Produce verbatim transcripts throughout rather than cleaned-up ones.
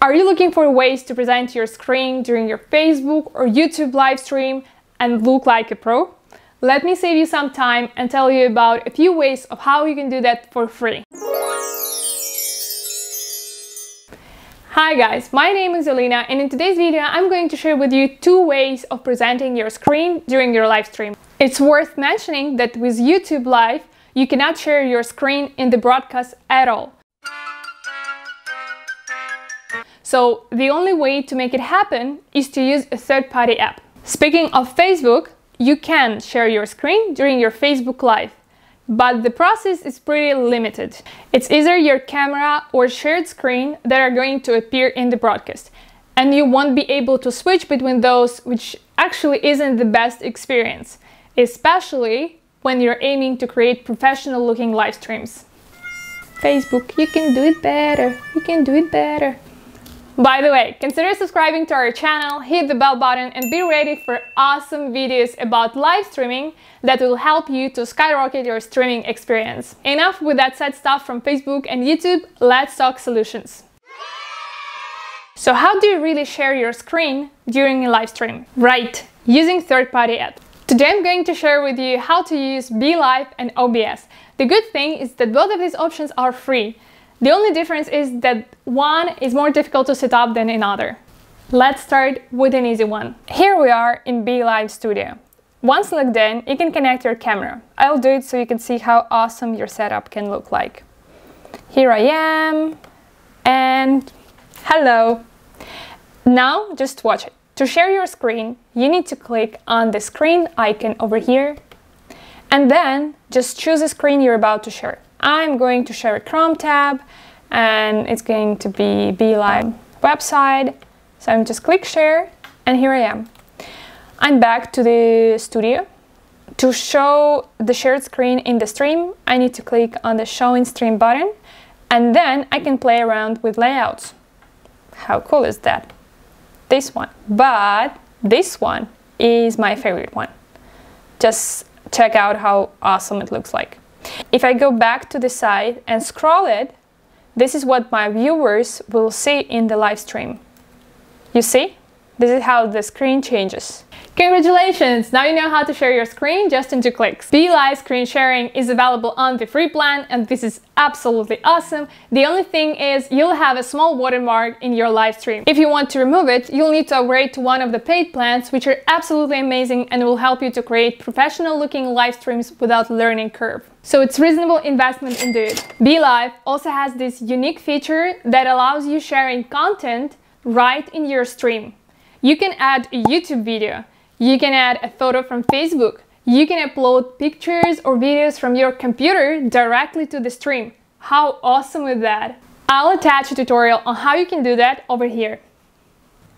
Are you looking for ways to present your screen during your Facebook or YouTube live stream and look like a pro? Let me save you some time and tell you about a few ways of how you can do that for free. Hi guys, my name is Elena, and in today's video I'm going to share with you two ways of presenting your screen during your live stream. It's worth mentioning that with YouTube Live, you cannot share your screen in the broadcast at all. So the only way to make it happen is to use a third-party app. Speaking of Facebook, you can share your screen during your Facebook Live, but the process is pretty limited. It's either your camera or shared screen that are going to appear in the broadcast, and you won't be able to switch between those, which actually isn't the best experience, especially when you're aiming to create professional-looking live streams. Facebook, you can do it better, you can do it better. By the way, consider subscribing to our channel, hit the bell button, and be ready for awesome videos about live streaming that will help you to skyrocket your streaming experience. Enough with that sad stuff from Facebook and YouTube, let's talk solutions. So how do you really share your screen during a live stream? Right, using third-party apps. Today I'm going to share with you how to use Be.Live and O B S. The good thing is that both of these options are free. The only difference is that one is more difficult to set up than another. Let's start with an easy one. Here we are in Be.Live Studio. Once logged in, you can connect your camera. I'll do it so you can see how awesome your setup can look like. Here I am, and hello. Now just watch it. To share your screen, you need to click on the screen icon over here, and then just choose the screen you're about to share. I'm going to share a Chrome tab, and it's going to be Be.Live website. So I'm just click share, and here I am. I'm back to the studio. To show the shared screen in the stream, I need to click on the show in stream button, and then I can play around with layouts. How cool is that? This one, but this one is my favorite one. Just check out how awesome it looks like. If I go back to the side and scroll it, this is what my viewers will see in the live stream. You see? This is how the screen changes. Congratulations! Now you know how to share your screen just in two clicks. Be.Live screen sharing is available on the free plan, and this is absolutely awesome. The only thing is you'll have a small watermark in your live stream. If you want to remove it, you'll need to upgrade to one of the paid plans, which are absolutely amazing and will help you to create professional-looking live streams without learning curve. So it's reasonable investment indeed. Be.Live also has this unique feature that allows you sharing content right in your stream. You can add a YouTube video, you can add a photo from Facebook, you can upload pictures or videos from your computer directly to the stream. How awesome is that? I'll attach a tutorial on how you can do that over here.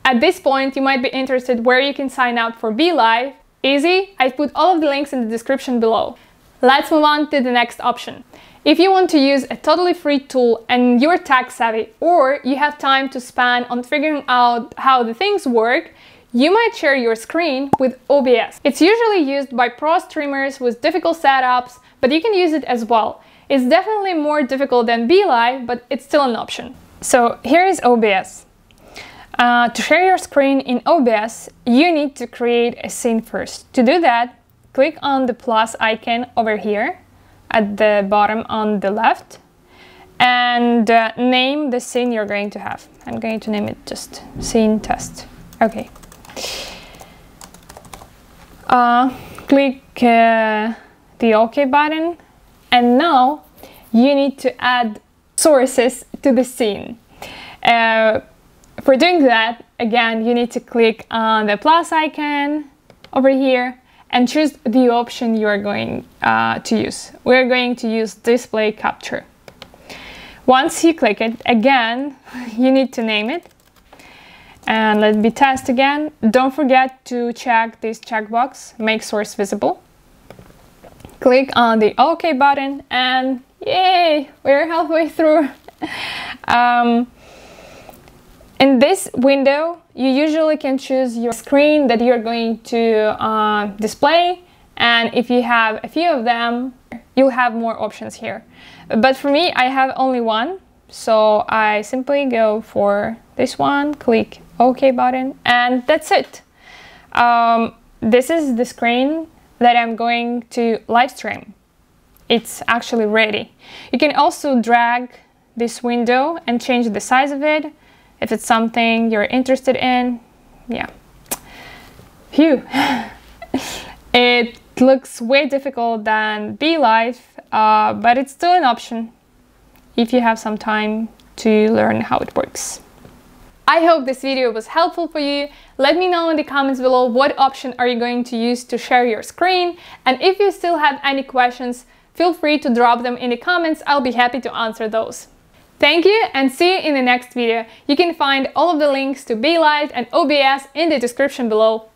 At this point, you might be interested where you can sign up for Be.Live. Easy, I've put all of the links in the description below. Let's move on to the next option. If you want to use a totally free tool and you're tech savvy, or you have time to spend on figuring out how the things work, you might share your screen with O B S. It's usually used by pro streamers with difficult setups, but you can use it as well. It's definitely more difficult than Be.Live, but it's still an option. So here is O B S. Uh, to share your screen in O B S, you need to create a scene first. To do that, click on the plus icon over here, at the bottom on the left, and uh, name the scene you're going to have. I'm going to name it just scene test. Okay. Uh, click uh, the OK button, and now you need to add sources to the scene. Uh, for doing that, again, you need to click on the plus icon over here, and choose the option you are going uh, to use. We're going to use display capture. Once you click it, again, you need to name it. And let me test again. Don't forget to check this checkbox, make source visible. Click on the OK button, and yay, we're halfway through. um, In this window, you usually can choose your screen that you're going to uh, display, and if you have a few of them, you'll have more options here. But for me, I have only one, So I simply go for this one, click OK button, and that's it. Um, this is the screen that I'm going to live stream. It's actually ready. You can also drag this window and change the size of it if it's something you're interested in. Yeah. Phew. It looks way difficult than Be.Live, uh, but it's still an option if you have some time to learn how it works. I hope this video was helpful for you. Let me know in the comments below what option are you going to use to share your screen, and if you still have any questions, feel free to drop them in the comments. I'll be happy to answer those. Thank you, and see you in the next video. You can find all of the links to Be.Live and O B S in the description below.